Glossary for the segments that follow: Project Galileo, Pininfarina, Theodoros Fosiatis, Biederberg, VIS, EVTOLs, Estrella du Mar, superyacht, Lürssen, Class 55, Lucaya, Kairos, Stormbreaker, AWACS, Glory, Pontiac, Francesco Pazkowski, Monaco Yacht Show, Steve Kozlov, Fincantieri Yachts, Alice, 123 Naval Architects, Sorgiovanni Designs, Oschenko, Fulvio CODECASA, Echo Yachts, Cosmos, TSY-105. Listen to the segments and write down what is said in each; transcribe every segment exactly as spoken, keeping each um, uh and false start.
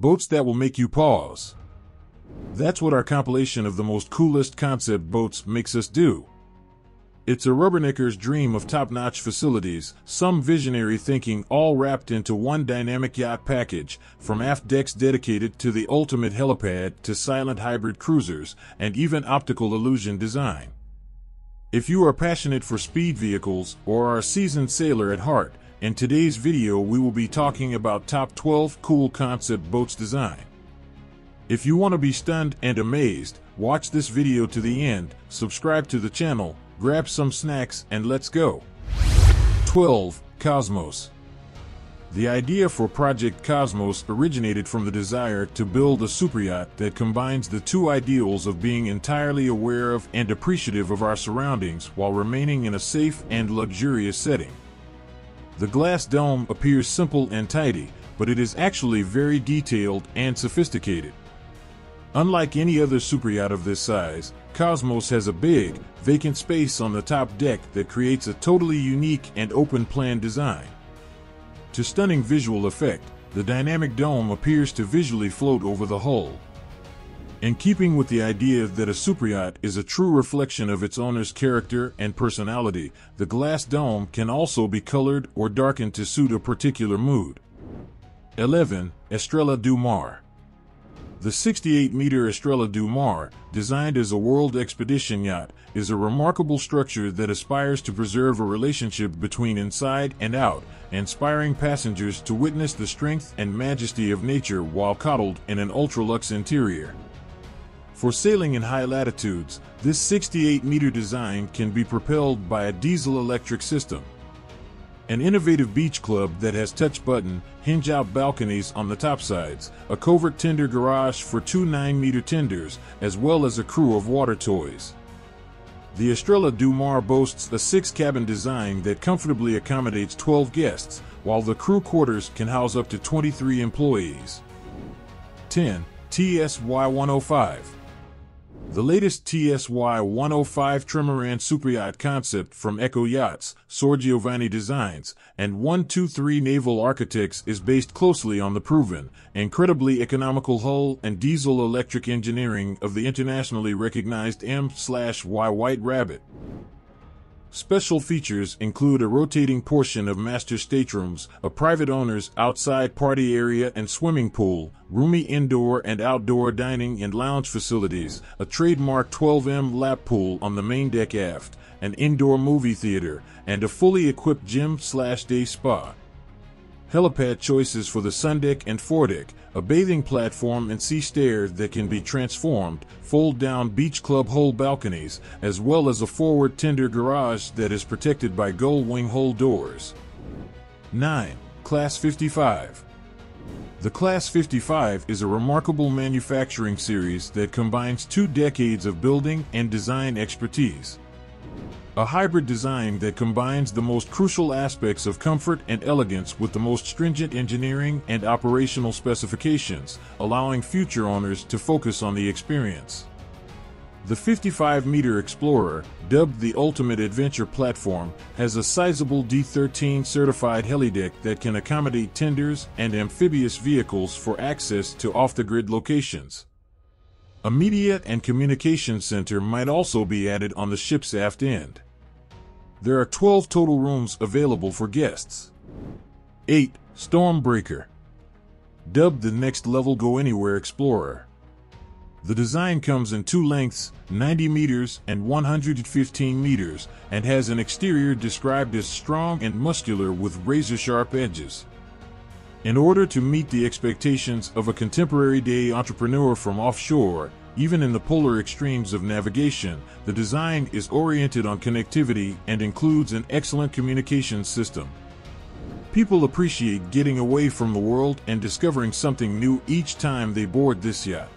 boats that will make you pause. That's what our compilation of the most coolest concept boats makes us do. It's a rubbernecker's dream of top-notch facilities, some visionary thinking, all wrapped into one dynamic yacht package, from aft decks dedicated to the ultimate helipad to silent hybrid cruisers, and even optical illusion design. If you are passionate for speed vehicles or are a seasoned sailor at heart, in today's video we will be talking about top twelve cool concept boats design. If you want to be stunned and amazed, watch this video to the end, subscribe to the channel, grab some snacks, and let's go. twelve. Cosmos. The idea for Project Cosmos originated from the desire to build a superyacht that combines the two ideals of being entirely aware of and appreciative of our surroundings while remaining in a safe and luxurious setting. The glass dome appears simple and tidy, but it is actually very detailed and sophisticated. Unlike any other superyacht of this size, Cosmos has a big, vacant space on the top deck that creates a totally unique and open-plan design. To stunning visual effect, the dynamic dome appears to visually float over the hull. In keeping with the idea that a superyacht is a true reflection of its owner's character and personality, the glass dome can also be colored or darkened to suit a particular mood. eleven. Estrella du Mar. The sixty-eight meter Estrella du Mar, designed as a world expedition yacht, is a remarkable structure that aspires to preserve a relationship between inside and out, inspiring passengers to witness the strength and majesty of nature while coddled in an ultra-luxe interior. For sailing in high latitudes, this sixty-eight meter design can be propelled by a diesel-electric system. An innovative beach club that has touch button, hinge out balconies on the topsides, a covert tender garage for two nine meter tenders, as well as a crew of water toys. The Estrella du Mar boasts a six cabin design that comfortably accommodates twelve guests, while the crew quarters can house up to twenty-three employees. ten. T S Y one oh five. The latest T S Y one oh five trimaran superyacht concept from Echo Yachts, Sorgiovanni Designs, and one two three Naval Architects is based closely on the proven, incredibly economical hull and diesel-electric engineering of the internationally recognized M Y White Rabbit. Special features include a rotating portion of master staterooms, a private owner's outside party area and swimming pool, roomy indoor and outdoor dining and lounge facilities, a trademark twelve meter lap pool on the main deck aft, an indoor movie theater, and a fully equipped gym/day spa. Helipad choices for the sundeck and foredeck, a bathing platform and sea stairs that can be transformed, fold-down beach club hull balconies, as well as a forward tender garage that is protected by gull wing hull doors. nine. Class fifty-five. The Class fifty-five is a remarkable manufacturing series that combines two decades of building and design expertise. A hybrid design that combines the most crucial aspects of comfort and elegance with the most stringent engineering and operational specifications, allowing future owners to focus on the experience. The fifty-five meter Explorer, dubbed the Ultimate Adventure Platform, has a sizable D thirteen certified helideck that can accommodate tenders and amphibious vehicles for access to off-the-grid locations. A media and communication center might also be added on the ship's aft end. There are twelve total rooms available for guests. eight. Stormbreaker. Dubbed the Next Level Go Anywhere Explorer. The design comes in two lengths, ninety meters and one hundred fifteen meters, and has an exterior described as strong and muscular with razor-sharp edges. In order to meet the expectations of a contemporary day entrepreneur from offshore, even in the polar extremes of navigation, the design is oriented on connectivity and includes an excellent communications system. People appreciate getting away from the world and discovering something new each time they board this yacht.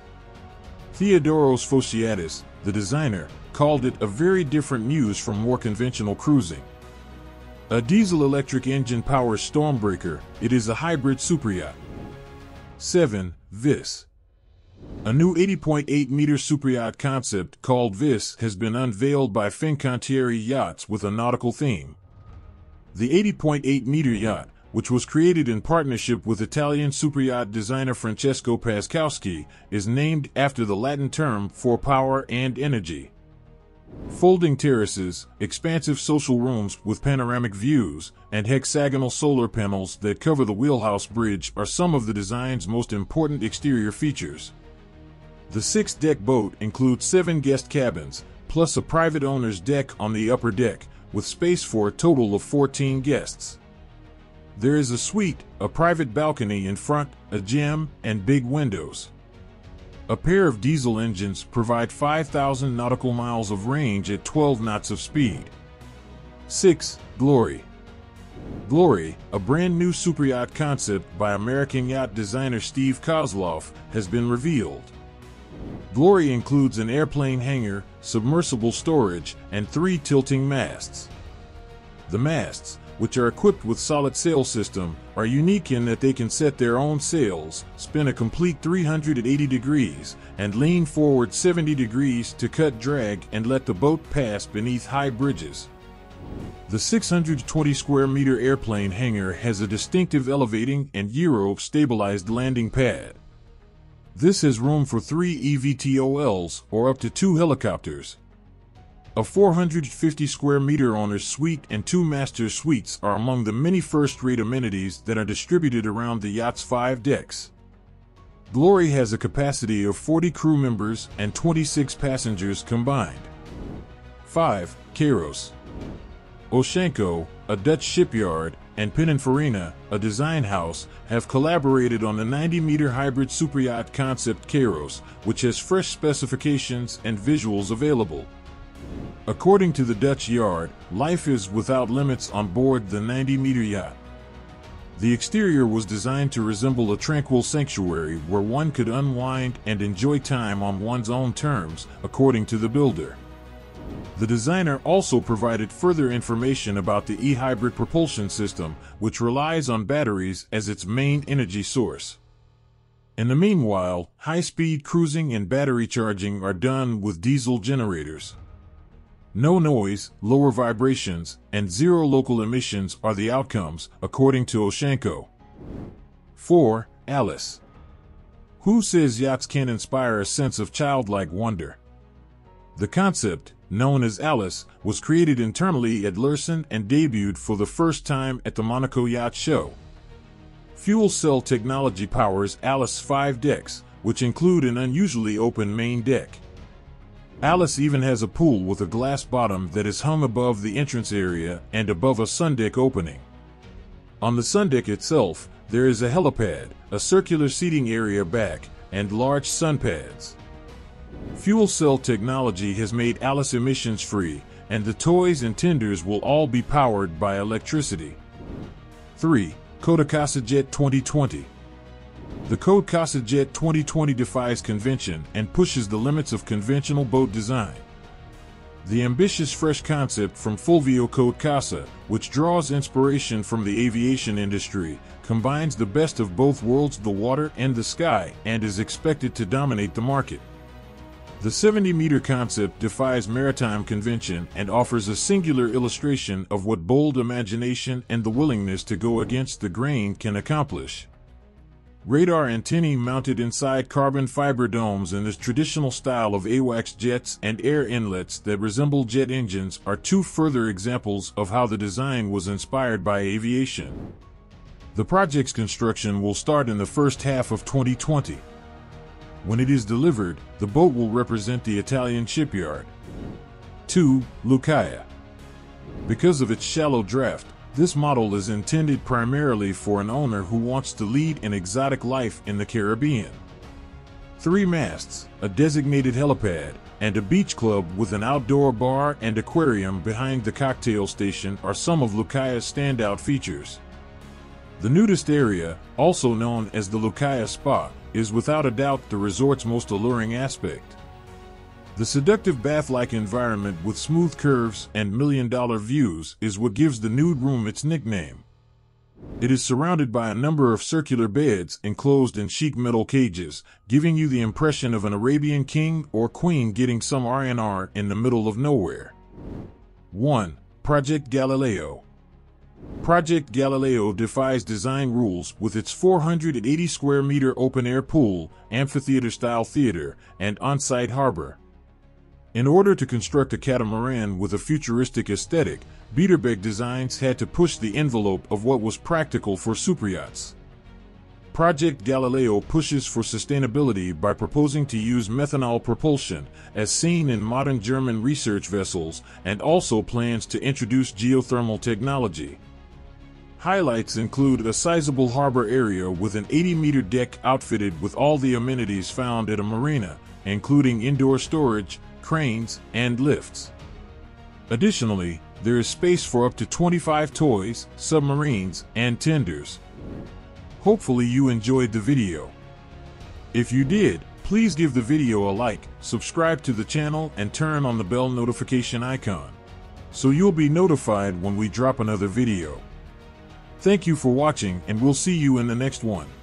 Theodoros Fosiatis, the designer, called it a very different muse from more conventional cruising. A diesel-electric engine powers Stormbreaker, it is a hybrid superyacht. seven. V I S. A new eighty point eight meter superyacht concept called V I S has been unveiled by Fincantieri Yachts with a nautical theme. The eighty point eight meter yacht, which was created in partnership with Italian superyacht designer Francesco Pazkowski, is named after the Latin term for power and energy. Folding terraces, expansive social rooms with panoramic views, and hexagonal solar panels that cover the wheelhouse bridge are some of the design's most important exterior features. The six-deck boat includes seven guest cabins, plus a private owner's deck on the upper deck, with space for a total of fourteen guests. There is a suite, a private balcony in front, a gym, and big windows. A pair of diesel engines provide five thousand nautical miles of range at twelve knots of speed. six. Glory. Glory, a brand new superyacht concept by American yacht designer Steve Kozlov, has been revealed. Glory includes an airplane hangar, submersible storage, and three tilting masts. The masts, which are equipped with solid sail system, are unique in that they can set their own sails, spin a complete three hundred eighty degrees, and lean forward seventy degrees to cut drag and let the boat pass beneath high bridges. The six hundred twenty square meter airplane hangar has a distinctive elevating and gyro stabilized landing pad. This has room for three E V T O Ls or up to two helicopters. A four hundred fifty square meter owner's suite and two master suites are among the many first-rate amenities that are distributed around the yacht's five decks. Glory has a capacity of forty crew members and twenty-six passengers combined. five. Kairos. Oschenko, a Dutch shipyard, and Pininfarina, a design house, have collaborated on the ninety meter hybrid superyacht concept Kairos, which has fresh specifications and visuals available. According to the Dutch yard, life is without limits on board the ninety meter yacht. The exterior was designed to resemble a tranquil sanctuary where one could unwind and enjoy time on one's own terms, according to the builder. The designer also provided further information about the e-hybrid propulsion system, which relies on batteries as its main energy source. In the meanwhile, high-speed cruising and battery charging are done with diesel generators. No noise, lower vibrations, and zero local emissions are the outcomes, according to Oschenko. four. Alice. Who says yachts can't inspire a sense of childlike wonder? The concept, known as Alice, was created internally at Lürssen and debuted for the first time at the Monaco Yacht Show. Fuel cell technology powers Alice's five decks, which include an unusually open main deck. Alice even has a pool with a glass bottom that is hung above the entrance area and above a sundeck opening. On the sundeck itself, there is a helipad, a circular seating area back, and large sunpads. Fuel cell technology has made Alice emissions-free, and the toys and tenders will all be powered by electricity. three. CODECASA Jet twenty twenty. The CODECASA Jet twenty twenty defies convention and pushes the limits of conventional boat design. The ambitious fresh concept from Fulvio CODECASA, which draws inspiration from the aviation industry, combines the best of both worlds, the water and the sky, and is expected to dominate the market. The seventy meter concept defies maritime convention and offers a singular illustration of what bold imagination and the willingness to go against the grain can accomplish. Radar antennae mounted inside carbon fiber domes in this traditional style of AWACS jets and air inlets that resemble jet engines are two further examples of how the design was inspired by aviation. The project's construction will start in the first half of twenty twenty. When it is delivered, the boat will represent the Italian shipyard. two. Lucaya. Because of its shallow draft, this model is intended primarily for an owner who wants to lead an exotic life in the Caribbean. Three masts, a designated helipad, and a beach club with an outdoor bar and aquarium behind the cocktail station are some of Lucaya's standout features. The nudist area, also known as the Lucaya Spa, is without a doubt the resort's most alluring aspect. The seductive bath-like environment with smooth curves and million-dollar views is what gives the nude room its nickname. It is surrounded by a number of circular beds enclosed in chic metal cages, giving you the impression of an Arabian king or queen getting some R and R in the middle of nowhere. one. Project Galileo. Project Galileo defies design rules with its four hundred eighty square meter open-air pool, amphitheater-style theater, and on-site harbor. In order to construct a catamaran with a futuristic aesthetic, Biederberg Designs had to push the envelope of what was practical for superyachts. Project Galileo pushes for sustainability by proposing to use methanol propulsion, as seen in modern German research vessels, and also plans to introduce geothermal technology. Highlights include a sizable harbor area with an eighty meter deck outfitted with all the amenities found at a marina, including indoor storage, cranes, and lifts. Additionally, there is space for up to twenty-five toys, submarines, and tenders. Hopefully you enjoyed the video. If you did, please give the video a like, subscribe to the channel, and turn on the bell notification icon, so you'll be notified when we drop another video. Thank you for watching, and we'll see you in the next one.